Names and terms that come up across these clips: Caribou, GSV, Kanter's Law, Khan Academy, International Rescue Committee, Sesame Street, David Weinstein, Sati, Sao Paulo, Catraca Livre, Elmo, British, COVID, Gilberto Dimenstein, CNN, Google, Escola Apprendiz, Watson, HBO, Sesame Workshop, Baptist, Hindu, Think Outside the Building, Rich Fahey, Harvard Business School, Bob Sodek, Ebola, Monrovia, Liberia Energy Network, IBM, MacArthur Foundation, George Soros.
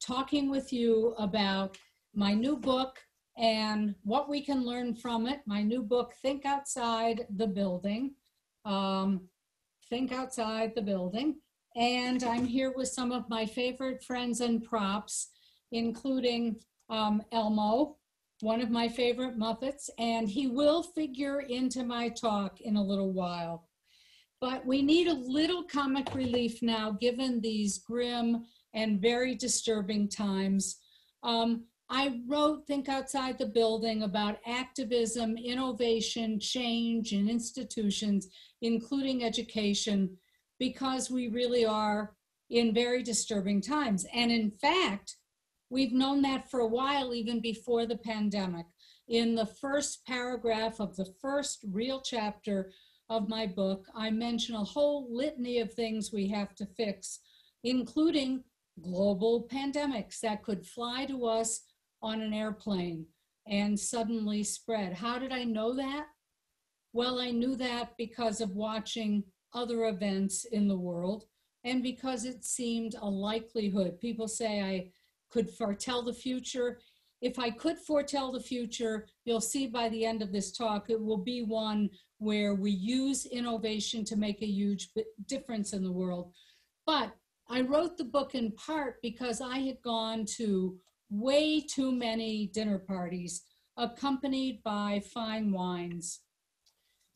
talking with you about my new book and what we can learn from it. My new book, Think Outside the Building. Think Outside the Building. And I'm here with some of my favorite friends and props, including Elmo, one of my favorite Muppets, and he will figure into my talk in a little while. But we need a little comic relief now, given these grim and very disturbing times. I wrote Think Outside the Building about activism, innovation, change in institutions, including education, because we really are in very disturbing times. And in fact, we've known that for a while, even before the pandemic. In the first paragraph of the first real chapter of my book, I mention a whole litany of things we have to fix, including global pandemics that could fly to us on an airplane and suddenly spread. How did I know that? Well, I knew that because of watching other events in the world and because it seemed a likelihood. People say I could foretell the future. If I could foretell the future, you'll see by the end of this talk, it will be one where we use innovation to make a huge difference in the world. But I wrote the book in part because I had gone to way too many dinner parties accompanied by fine wines.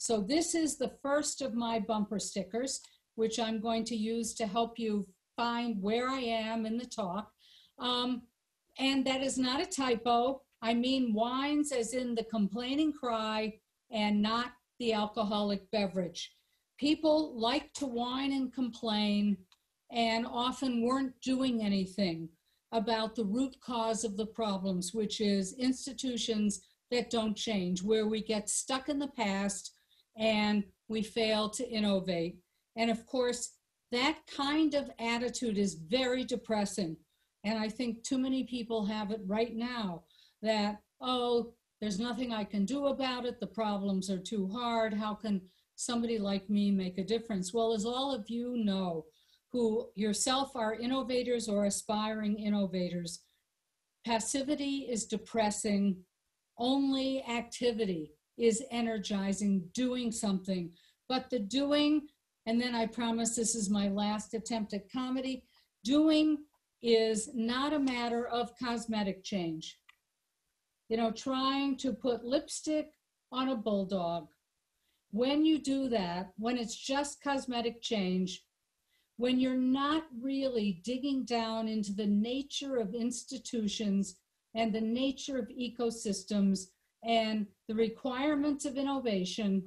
So this is the first of my bumper stickers, which I'm going to use to help you find where I am in the talk. And that is not a typo. I mean wines as in the complaining cry and not the alcoholic beverage. People like to whine and complain and often weren't doing anything about the root cause of the problems, which is institutions that don't change, where we get stuck in the past and we fail to innovate. And of course, that kind of attitude is very depressing. And I think too many people have it right now that, oh, there's nothing I can do about it. The problems are too hard. How can somebody like me make a difference? Well, as all of you know, who yourself are innovators or aspiring innovators, passivity is depressing. Only activity is energizing, doing something. But the doing, and then I promise this is my last attempt at comedy, doing is not a matter of cosmetic change. You know, trying to put lipstick on a bulldog. When you do that, when it's just cosmetic change, when you're not really digging down into the nature of institutions and the nature of ecosystems and the requirements of innovation,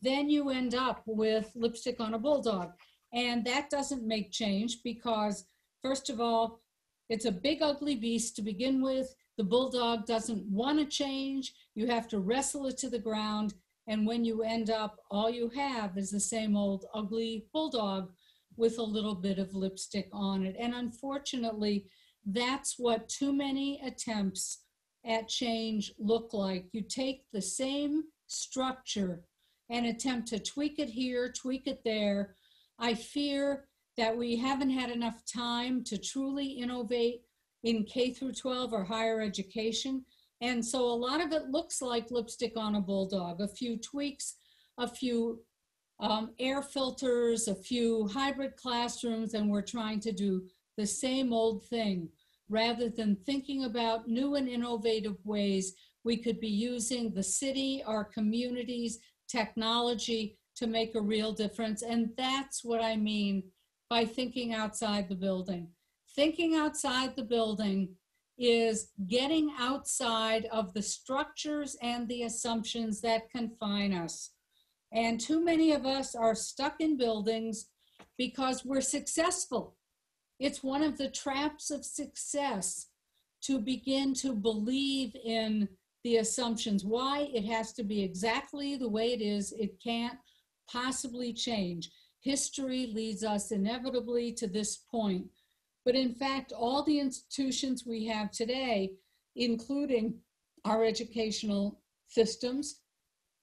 then you end up with lipstick on a bulldog. And that doesn't make change because, first of all, it's a big, ugly beast to begin with. The bulldog doesn't want to change. You have to wrestle it to the ground. And when you end up, all you have is the same old ugly bulldog with a little bit of lipstick on it. And unfortunately, that's what too many attempts at change look like. You take the same structure and attempt to tweak it here, tweak it there. I fear that we haven't had enough time to truly innovate in K through 12 or higher education. And so a lot of it looks like lipstick on a bulldog, a few tweaks, a few air filters, a few hybrid classrooms, and we're trying to do the same old thing. Rather than thinking about new and innovative ways we could be using the city, our communities, technology to make a real difference. And that's what I mean by thinking outside the building. Thinking outside the building is getting outside of the structures and the assumptions that confine us. And too many of us are stuck in buildings because we're successful. It's one of the traps of success to begin to believe in the assumptions. Why? It has to be exactly the way it is. It can't possibly change. History leads us inevitably to this point. But in fact, all the institutions we have today, including our educational systems,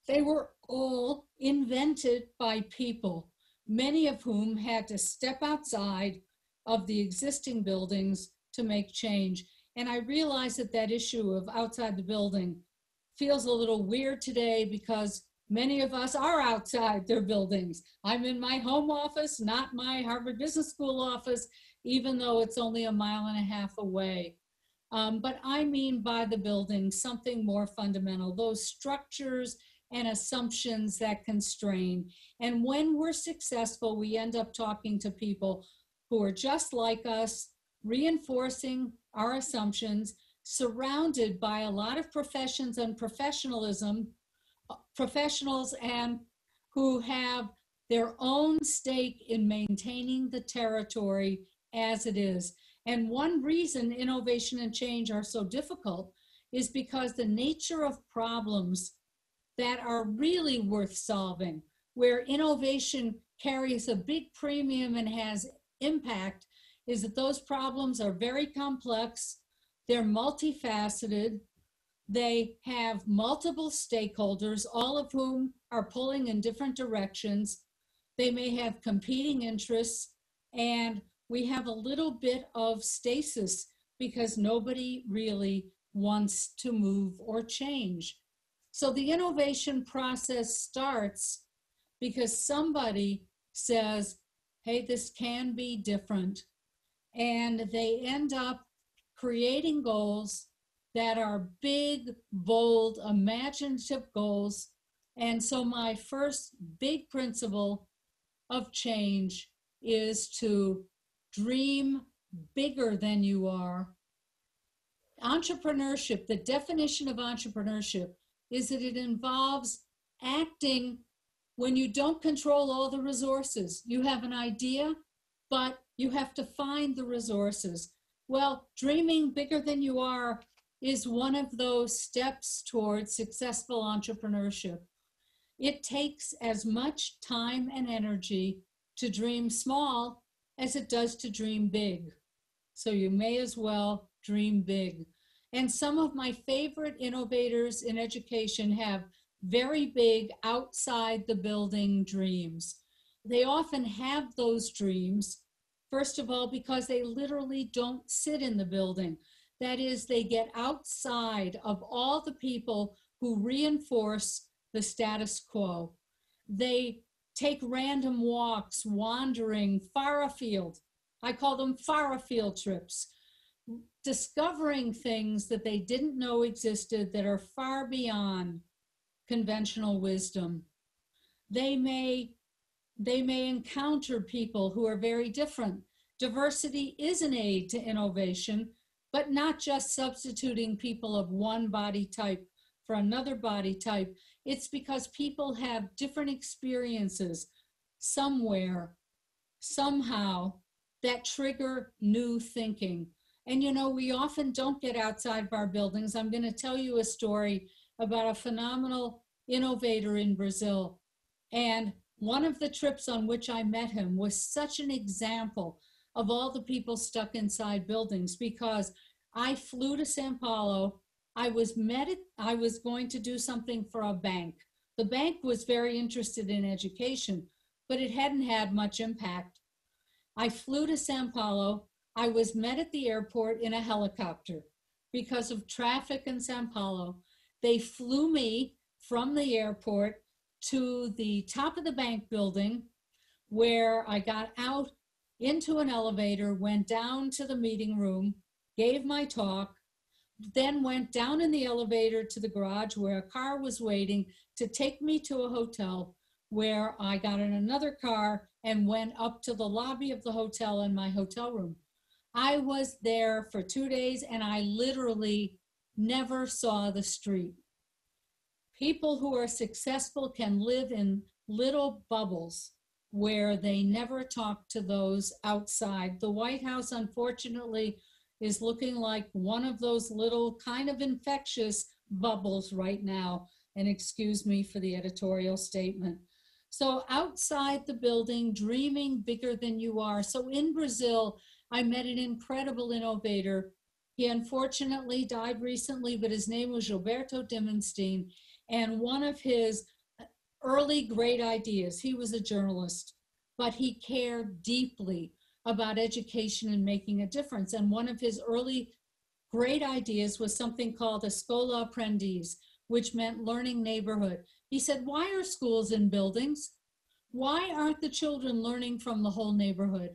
they were all invented by people, many of whom had to step outside of the existing buildings to make change. And I realize that that issue of outside the building feels a little weird today because many of us are outside their buildings. I'm in my home office, not my Harvard Business School office, even though it's only a mile and a half away. But I mean by the building something more fundamental, those structures and assumptions that constrain. And when we're successful, we end up talking to people who are just like us, reinforcing our assumptions, surrounded by a lot of professions and professionalism, and who have their own stake in maintaining the territory as it is. And one reason innovation and change are so difficult is because the nature of problems that are really worth solving, where innovation carries a big premium and has impact, is that those problems are very complex, they're multifaceted, they have multiple stakeholders, all of whom are pulling in different directions. They may have competing interests, and we have a little bit of stasis because nobody really wants to move or change. So the innovation process starts because somebody says, hey, this can be different. And they end up creating goals that are big, bold, imaginative goals. And so my first big principle of change is to dream bigger than you are. Entrepreneurship, the definition of entrepreneurship is that it involves acting when you don't control all the resources. You have an idea, but you have to find the resources. Well, dreaming bigger than you are is one of those steps towards successful entrepreneurship. It takes as much time and energy to dream small as it does to dream big. So you may as well dream big. And some of my favorite innovators in education have very big outside the building dreams. They often have those dreams, first of all, because they literally don't sit in the building. That is, they get outside of all the people who reinforce the status quo. They take random walks, wandering far afield. I call them far afield trips. Discovering things that they didn't know existed that are far beyond conventional wisdom. They may encounter people who are very different. Diversity is an aid to innovation, but not just substituting people of one body type for another body type. It's because people have different experiences somewhere, somehow, that trigger new thinking. And you know, we often don't get outside of our buildings. I'm going to tell you a story about a phenomenal innovator in Brazil. And one of the trips on which I met him was such an example of all the people stuck inside buildings, because I flew to Sao Paulo. I was going to do something for a bank. The bank was very interested in education, but it hadn't had much impact. I flew to Sao Paulo. I was met at the airport in a helicopter because of traffic in Sao Paulo. They flew me from the airport to the top of the bank building, where I got out into an elevator, went down to the meeting room, gave my talk, then went down in the elevator to the garage where a car was waiting to take me to a hotel, where I got in another car and went up to the lobby of the hotel in my hotel room. I was there for 2 days and I literally never saw the street. People who are successful can live in little bubbles where they never talk to those outside. The White House, unfortunately, is looking like one of those little kind of infectious bubbles right now. And excuse me for the editorial statement. So outside the building, dreaming bigger than you are. So in Brazil, I met an incredible innovator. He unfortunately died recently, but his name was Gilberto Dimenstein. And one of his early great ideas, he was a journalist, but he cared deeply about education and making a difference. And one of his early great ideas was something called Escola Apprendiz, which meant learning neighborhood. He said, why are schools in buildings? Why aren't the children learning from the whole neighborhood?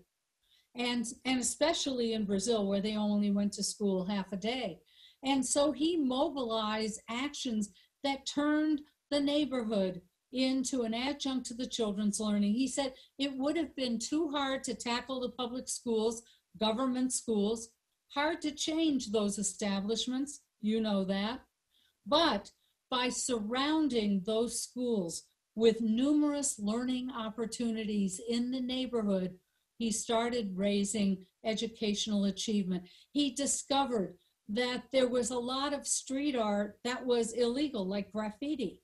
And especially in Brazil, where they only went to school half a day. And so he mobilized actions that turned the neighborhood into an adjunct to the children's learning. He said it would have been too hard to tackle the public schools, government schools, hard to change those establishments, you know that. But by surrounding those schools with numerous learning opportunities in the neighborhood, he started raising educational achievement. He discovered that there was a lot of street art that was illegal, like graffiti.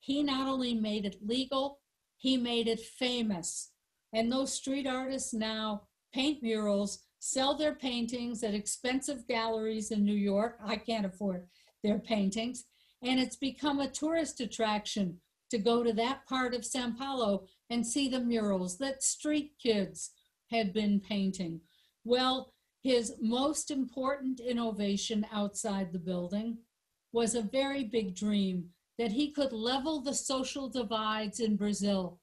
He not only made it legal, he made it famous. And those street artists now paint murals, sell their paintings at expensive galleries in New York. I can't afford their paintings. And it's become a tourist attraction to go to that part of Sao Paulo and see the murals that street kids had been painting. Well, his most important innovation outside the building was a very big dream that he could level the social divides in Brazil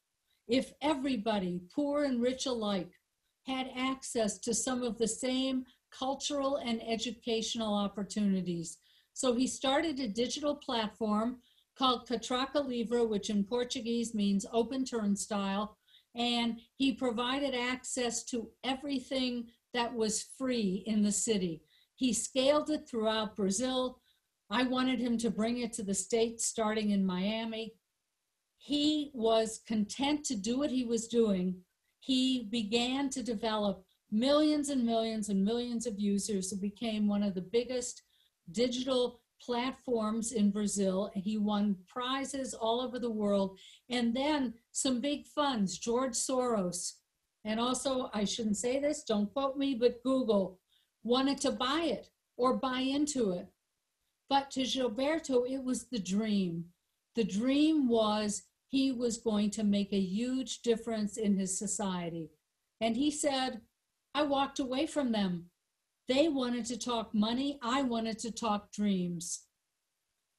if everybody, poor and rich alike, had access to some of the same cultural and educational opportunities. So he started a digital platform called Catraca Livre, which in Portuguese means open turnstile, and he provided access to everything that was free in the city. He scaled it throughout Brazil. I wanted him to bring it to the States, starting in Miami. He was content to do what he was doing. He began to develop millions and millions and millions of users. It became one of the biggest digital platforms in Brazil. He won prizes all over the world. And then some big funds, George Soros, and also, I shouldn't say this, don't quote me, but Google wanted to buy it or buy into it. But to Gilberto, it was the dream. The dream was he was going to make a huge difference in his society. And he said, I walked away from them. They wanted to talk money. I wanted to talk dreams.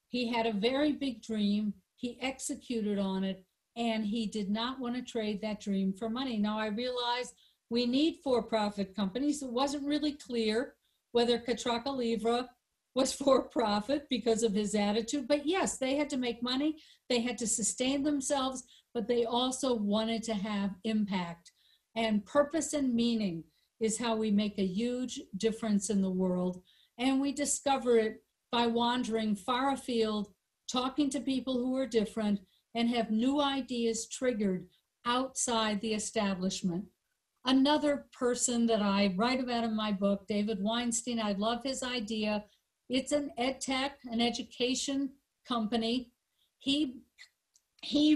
He had a very big dream. He executed on it, and he did not want to trade that dream for money. Now, I realize we need for-profit companies. It wasn't really clear whether Catraca Livre was for-profit because of his attitude. But yes, they had to make money, they had to sustain themselves, but they also wanted to have impact. And purpose and meaning is how we make a huge difference in the world. And we discover it by wandering far afield, talking to people who are different, and have new ideas triggered outside the establishment. Another person that I write about in my book, David Weinstein, I love his idea. It's an ed tech, an education company. He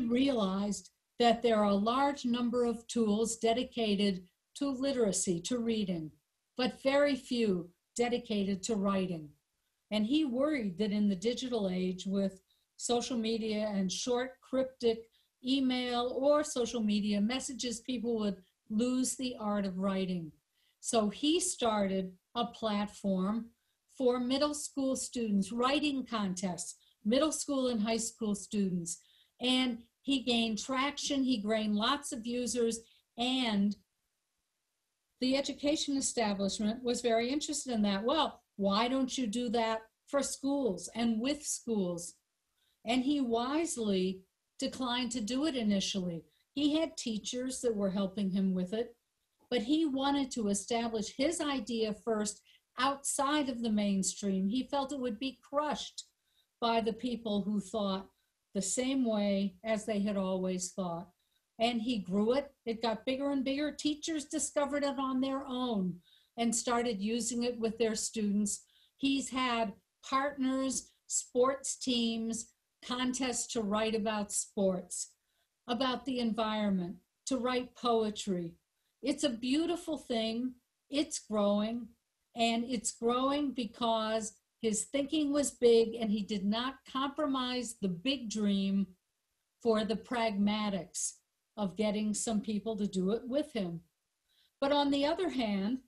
realized that there are a large number of tools dedicated to literacy, to reading, but very few dedicated to writing. And he worried that in the digital age, with social media and short cryptic email or social media messages, people would lose the art of writing. So he started a platform for middle school students, writing contests, middle school and high school students. And he gained traction, he gained lots of users, and the education establishment was very interested in that. Well, why don't you do that for schools and with schools? And he wisely declined to do it initially. He had teachers that were helping him with it, but he wanted to establish his idea first outside of the mainstream. He felt it would be crushed by the people who thought the same way as they had always thought. And he grew it. It got bigger and bigger. Teachers discovered it on their own and started using it with their students. He's had partners, sports teams, contests to write about sports, about the environment, to write poetry. It's a beautiful thing. It's growing. And it's growing because his thinking was big and he did not compromise the big dream for the pragmatics of getting some people to do it with him. But on the other hand,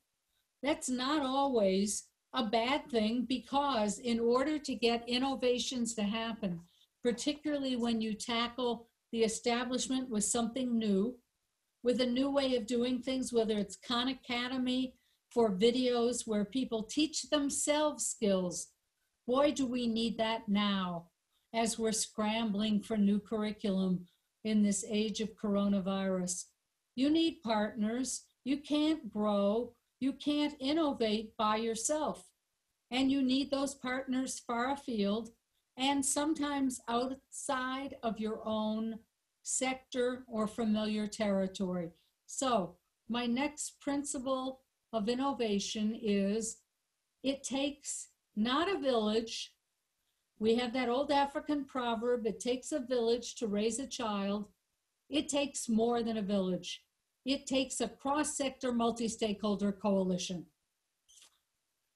that's not always a bad thing, because in order to get innovations to happen, particularly when you tackle the establishment with something new, with a new way of doing things, whether it's Khan Academy for videos where people teach themselves skills. Boy, do we need that now as we're scrambling for new curriculum in this age of coronavirus. You need partners. You can't grow. You can't innovate by yourself. And you need those partners far afield and sometimes outside of your own sector or familiar territory. So my next principle of innovation is it takes not a village. We have that old African proverb, it takes a village to raise a child. It takes more than a village. It takes a cross-sector multi-stakeholder coalition.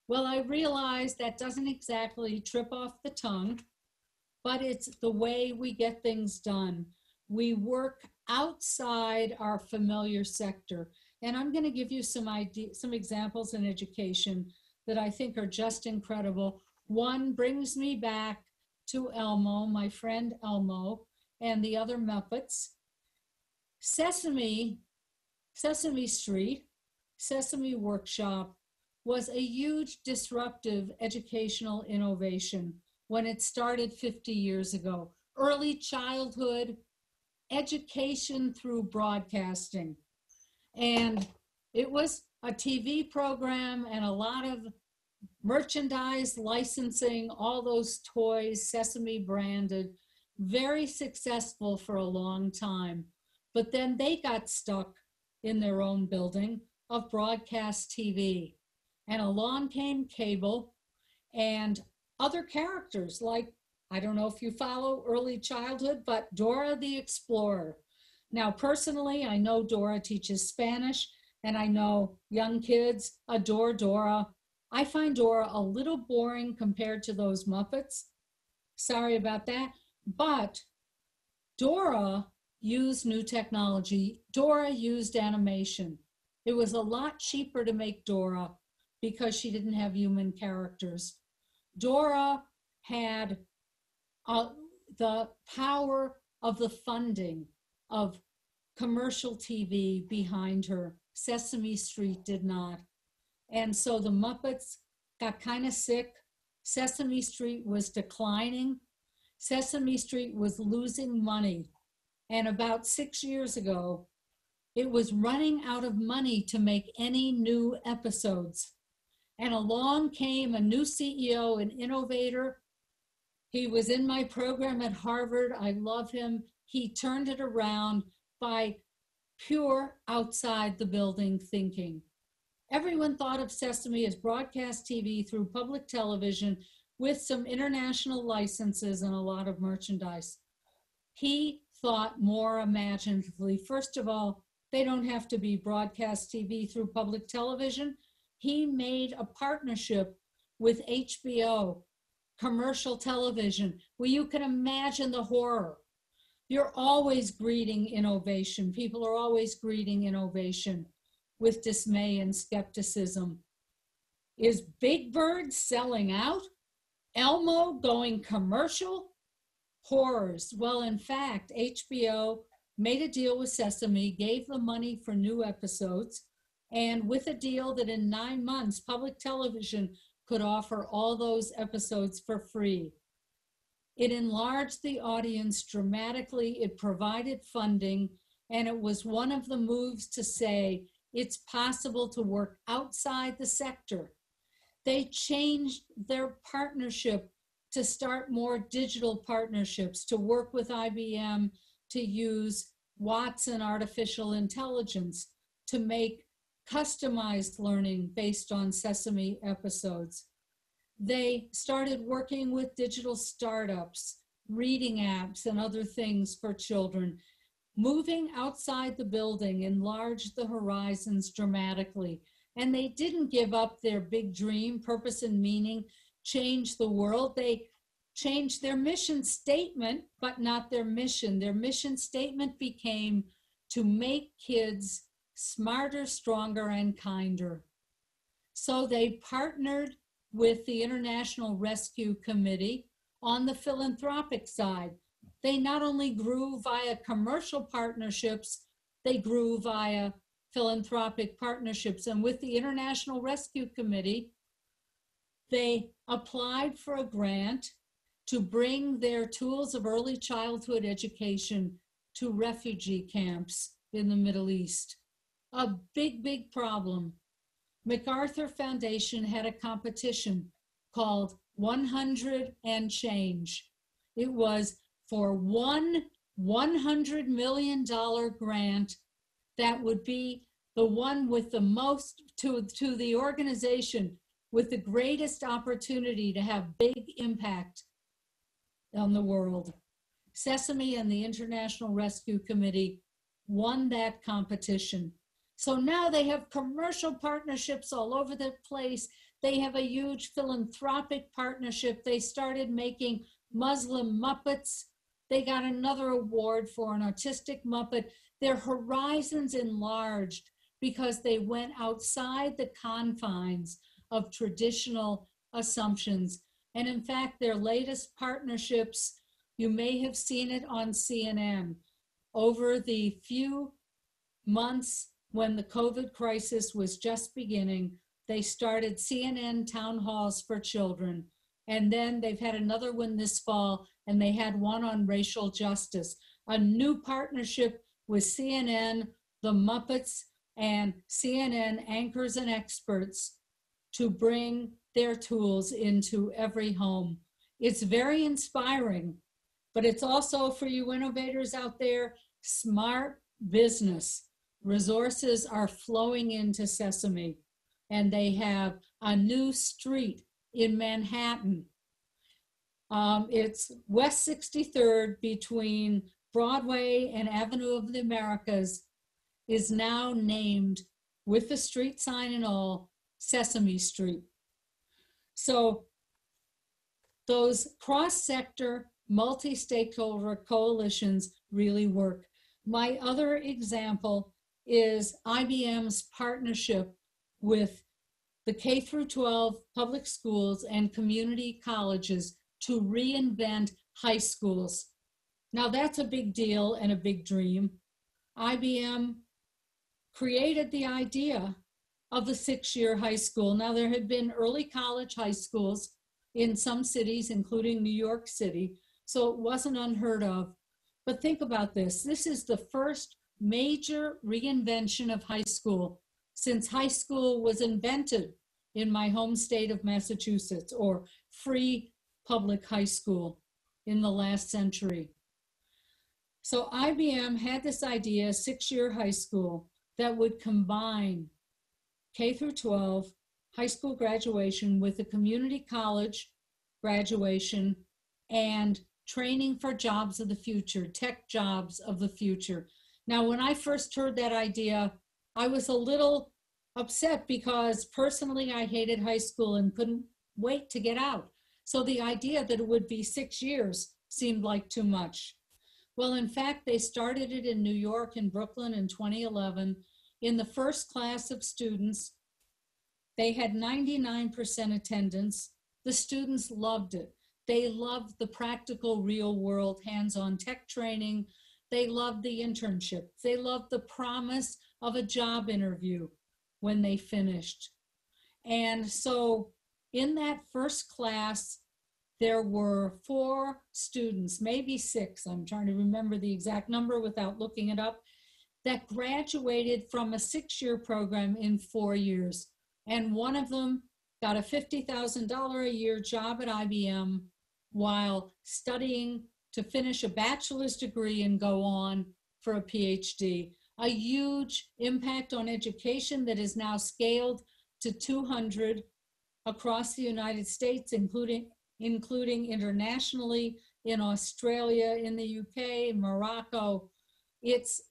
Well, I realize that doesn't exactly trip off the tongue, but it's the way we get things done. We work outside our familiar sector. And I'm going to give you some examples in education that I think are just incredible. One brings me back to Elmo, my friend Elmo, and the other Muppets. Sesame Street, Sesame Workshop was a huge disruptive educational innovation when it started 50 years ago. Early childhood education through broadcasting. And it was a TV program and a lot of merchandise, licensing, all those toys, Sesame branded, very successful for a long time. But then they got stuck in their own building of broadcast TV. And along came cable and other characters like, I don't know if you follow early childhood, but Dora the Explorer. Now, personally, I know Dora teaches Spanish, and I know young kids adore Dora. I find Dora a little boring compared to those Muppets. Sorry about that. But Dora used new technology. Dora used animation. It was a lot cheaper to make Dora because she didn't have human characters. Dora had the power of the funding of commercial TV behind her. Sesame Street did not. And so the Muppets got kind of sick. Sesame Street was declining. Sesame Street was losing money. And about 6 years ago, it was running out of money to make any new episodes. And along came a new CEO, an innovator. He was in my program at Harvard. I love him. He turned it around by pure outside the building thinking. Everyone thought of Sesame as broadcast TV through public television with some international licenses and a lot of merchandise. He thought more imaginatively. First of all, they don't have to be broadcast TV through public television. He made a partnership with HBO, commercial television, where you can imagine the horror. You're always greeting innovation. People are always greeting innovation with dismay and skepticism. Is Big Bird selling out? Elmo going commercial? Horrors. Well, in fact, HBO made a deal with Sesame, gave the money for new episodes, and with a deal that in 9 months, public television could offer all those episodes for free. It enlarged the audience dramatically, it provided funding, and it was one of the moves to say it's possible to work outside the sector. They changed their partnership to start more digital partnerships, to work with IBM, to use Watson artificial intelligence to make customized learning based on Sesame episodes. They started working with digital startups, reading apps, and other things for children. Moving outside the building enlarged the horizons dramatically. And they didn't give up their big dream, purpose and meaning, change the world. They changed their mission statement, but not their mission. Their mission statement became to make kids smarter, stronger, and kinder. So they partnered with the International Rescue Committee on the philanthropic side. They not only grew via commercial partnerships, they grew via philanthropic partnerships. And with the International Rescue Committee, they applied for a grant to bring their tools of early childhood education to refugee camps in the Middle East. A big, big problem. MacArthur Foundation had a competition called 100 and Change. It was for one $100 million grant that would be the one with the most, to the organization with the greatest opportunity to have big impact on the world. Sesame and the International Rescue Committee won that competition. So now they have commercial partnerships all over the place. They have a huge philanthropic partnership. They started making Muslim Muppets. They got another award for an autistic Muppet. Their horizons enlarged because they went outside the confines of traditional assumptions. And in fact, their latest partnerships, you may have seen it on CNN. Over the few months when the COVID crisis was just beginning, they started CNN town halls for children. And then they've had another one this fall, and they had one on racial justice. A new partnership with CNN, the Muppets, and CNN anchors and experts to bring their tools into every home. It's very inspiring, but it's also, for you innovators out there, smart business. Resources are flowing into Sesame, and they have a new street in Manhattan. It's West 63rd between Broadway and Avenue of the Americas is now named, with the street sign and all, Sesame Street. So those cross-sector, multi-stakeholder coalitions really work. My other example is IBM's partnership with the K through 12 public schools and community colleges to reinvent high schools. Now that's a big deal and a big dream. IBM created the idea of the 6-year high school. Now there had been early college high schools in some cities, including New York City, so it wasn't unheard of. But think about this. This is the first major reinvention of high school since high school was invented in my home state of Massachusetts, or free public high school in the last century. So IBM had this idea, 6-year high school, that would combine K through 12 high school graduation with a community college graduation and training for jobs of the future, tech jobs of the future. Now, when I first heard that idea, I was a little upset because personally I hated high school and couldn't wait to get out. So the idea that it would be 6 years seemed like too much. Well, in fact, they started it in New York and Brooklyn in 2011. In the first class of students, they had 99% attendance. The students loved it. They loved the practical, real-world, hands-on tech training. They loved the internship. They loved the promise of a job interview when they finished. And so in that first class, there were 4 students, maybe 6, I'm trying to remember the exact number without looking it up, that graduated from a 6-year program in 4 years. And one of them got a $50,000 a year job at IBM while studying to finish a bachelor's degree and go on for a PhD. A huge impact on education that is now scaled to 200 across the United States, including internationally in Australia, in the UK, Morocco. It's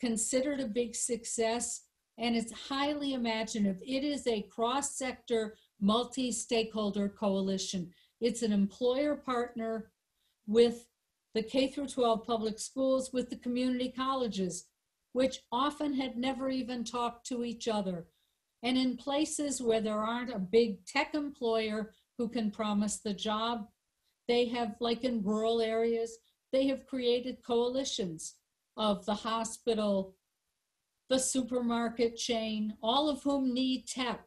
considered a big success, and it's highly imaginative. It is a cross-sector, multi-stakeholder coalition. It's an employer partner with the K-12 public schools, with the community colleges, which often had never even talked to each other, and in places where there aren't a big tech employer who can promise the job, they have, like in rural areas, they have created coalitions of the hospital, the supermarket chain, all of whom need tech,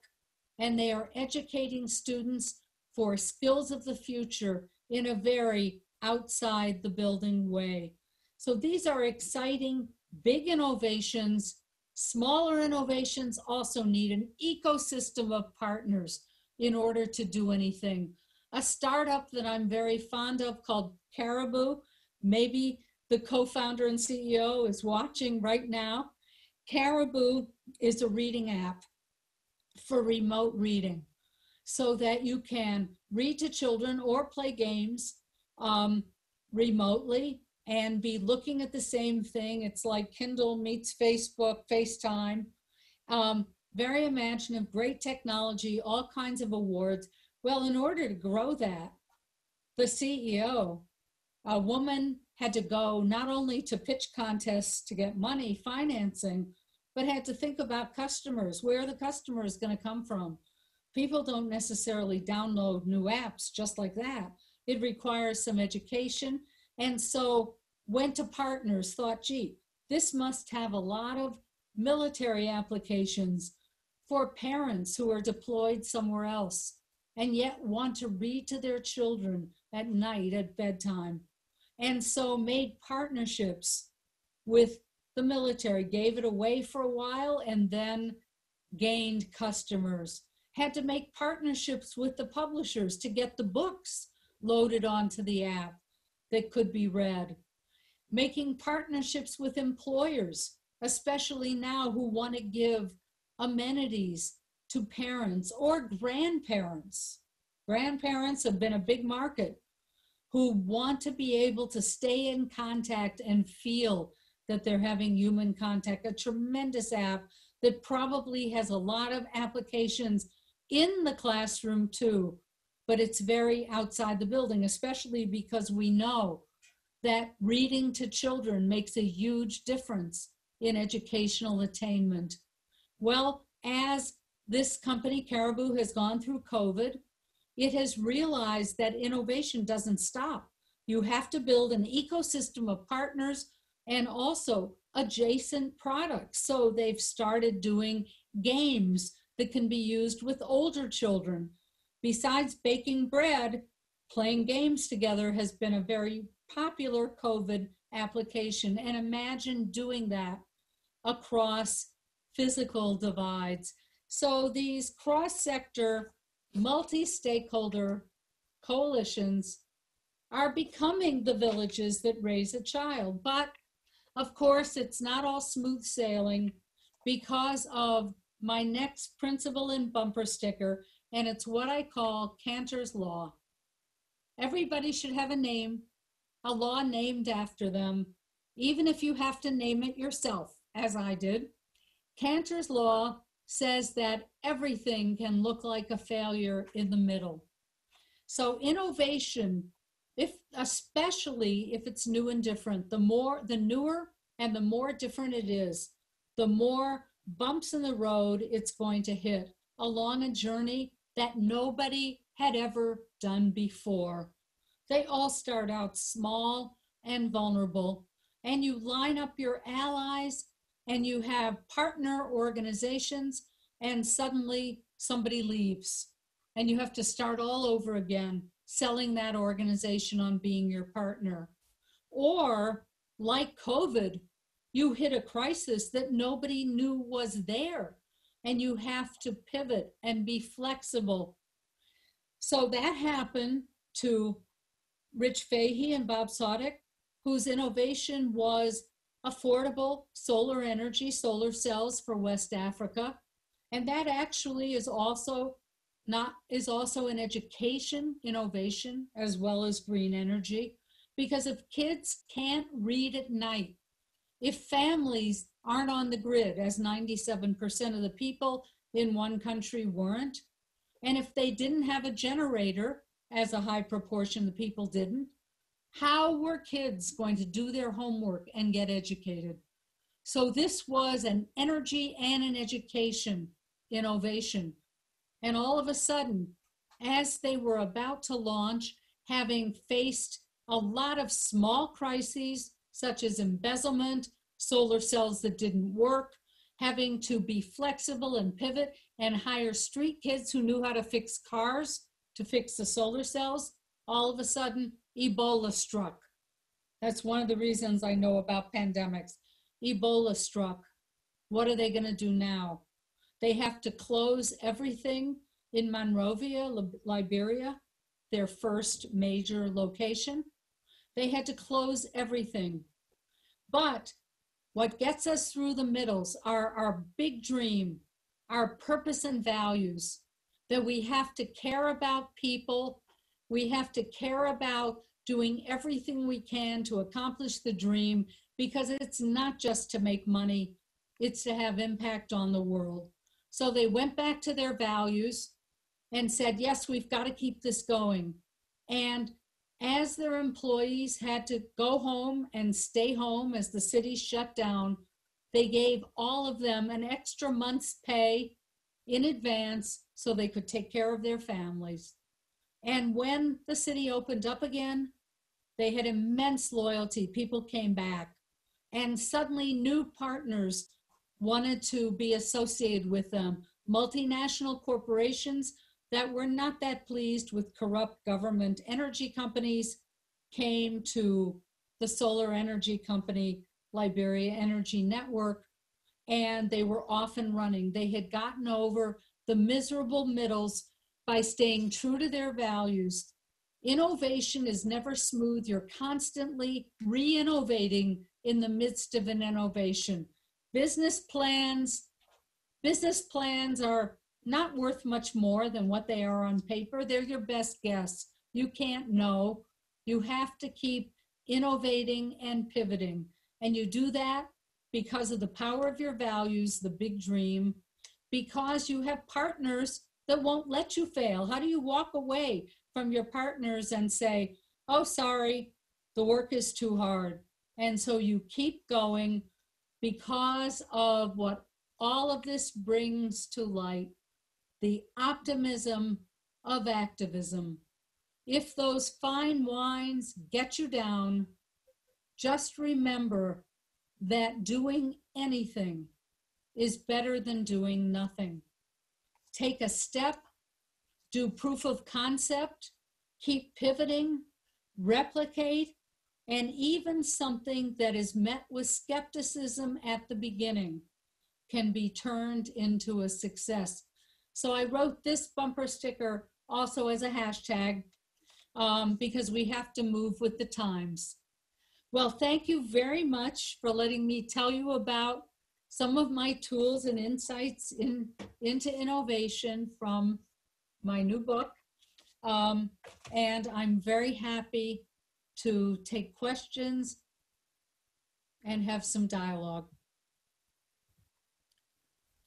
and they are educating students for skills of the future in a very outside the building way. So these are exciting, big innovations. Smaller innovations also need an ecosystem of partners in order to do anything. A startup that I'm very fond of called Caribou, maybe the co-founder and CEO is watching right now. Caribou is a reading app for remote reading so that you can read to children or play games remotely and be looking at the same thing. It's like Kindle meets Facebook, FaceTime. Very imaginative, great technology, all kinds of awards. Well, in order to grow that, the CEO, a woman, had to go not only to pitch contests to get money, financing, but had to think about customers. Where are the customers going to come from? People don't necessarily download new apps just like that. It requires some education. And so went to partners, thought, gee, this must have a lot of military applications for parents who are deployed somewhere else and yet want to read to their children at night at bedtime. And so made partnerships with the military, gave it away for a while and then gained customers. Had to make partnerships with the publishers to get the books loaded onto the app that could be read. Making partnerships with employers, especially now who want to give amenities to parents or grandparents. Grandparents have been a big market who want to be able to stay in contact and feel that they're having human contact. A tremendous app that probably has a lot of applications in the classroom too, but it's very outside the building, especially because we know that reading to children makes a huge difference in educational attainment. Well, as this company, Caribou, has gone through COVID, it has realized that innovation doesn't stop. You have to build an ecosystem of partners and also adjacent products. So they've started doing games that can be used with older children. Besides baking bread, playing games together has been a very popular COVID application. And imagine doing that across physical divides. So these cross-sector multi-stakeholder coalitions are becoming the villages that raise a child. But of course, it's not all smooth sailing because of my next principle and bumper sticker, and it's what I call Kanter's Law. Everybody should have a name, a law named after them, even if you have to name it yourself, as I did. Kanter's Law says that everything can look like a failure in the middle. So innovation, especially if it's new and different, the newer and the more different it is, the more bumps in the road it's going to hit along a journey that nobody had ever done before. They all start out small and vulnerable, and you line up your allies and you have partner organizations, and suddenly somebody leaves and you have to start all over again, selling that organization on being your partner. Or like COVID, you hit a crisis that nobody knew was there and you have to pivot and be flexible. So that happened to Rich Fahey and Bob Sodek, whose innovation was affordable solar energy, solar cells for West Africa. And that actually is also an education innovation as well as green energy, because if kids can't read at night, if families aren't on the grid, as 97% of the people in one country weren't, and if they didn't have a generator, as a high proportion of the people didn't, how were kids going to do their homework and get educated? So this was an energy and an education innovation. And all of a sudden, as they were about to launch, having faced a lot of small crises, such as embezzlement, solar cells that didn't work, having to be flexible and pivot and hire street kids who knew how to fix cars to fix the solar cells, all of a sudden, Ebola struck. That's one of the reasons I know about pandemics. Ebola struck. What are they going to do now? They have to close everything in Monrovia, Liberia, their first major location. They had to close everything. But what gets us through the middles are our big dream, our purpose and values, that we have to care about people. We have to care about doing everything we can to accomplish the dream, because it's not just to make money, it's to have impact on the world. So they went back to their values and said, yes, we've got to keep this going. And as their employees had to go home and stay home as the city shut down, they gave all of them an extra month's pay in advance so they could take care of their families. And when the city opened up again, they had immense loyalty. People came back, and suddenly new partners wanted to be associated with them. Multinational corporations that were not that pleased with corrupt government energy companies came to the solar energy company, Liberia Energy Network, and they were off and running. They had gotten over the miserable middles by staying true to their values. Innovation is never smooth. You're constantly re-innovating in the midst of an innovation. Business plans are not worth much more than what they are on paper. They're your best guess. You can't know. You have to keep innovating and pivoting. And you do that because of the power of your values, the big dream, because you have partners that won't let you fail. How do you walk away from your partners and say, oh, sorry, the work is too hard? And so you keep going because of what all of this brings to light, the optimism of activism. If those fine wines get you down, just remember that doing anything is better than doing nothing. Take a step, do proof of concept, keep pivoting, replicate, and even something that is met with skepticism at the beginning can be turned into a success. So I wrote this bumper sticker also as a hashtag because we have to move with the times. Well, thank you very much for letting me tell you about some of my tools and insights into innovation from my new book. And I'm very happy to take questions and have some dialogue.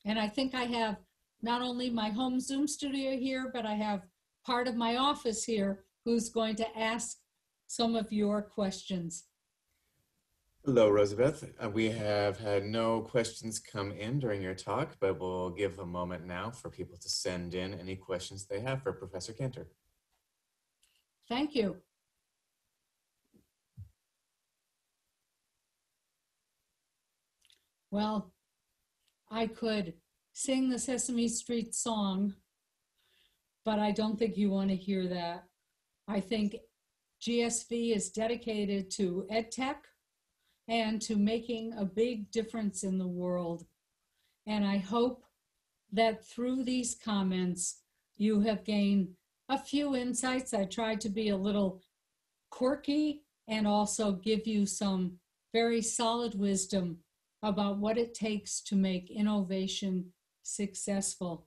And I think I have not only my home Zoom studio here, but I have part of my office here who's going to ask some of your questions. Hello, Rosabeth. We have had no questions come in during your talk, but we'll give a moment now for people to send in any questions they have for Professor Kanter. Thank you. Well, I could sing the Sesame Street song, but I don't think you want to hear that. I think GSV is dedicated to EdTech and to making a big difference in the world. And I hope that through these comments, you have gained a few insights. I tried to be a little quirky and also give you some very solid wisdom about what it takes to make innovation successful.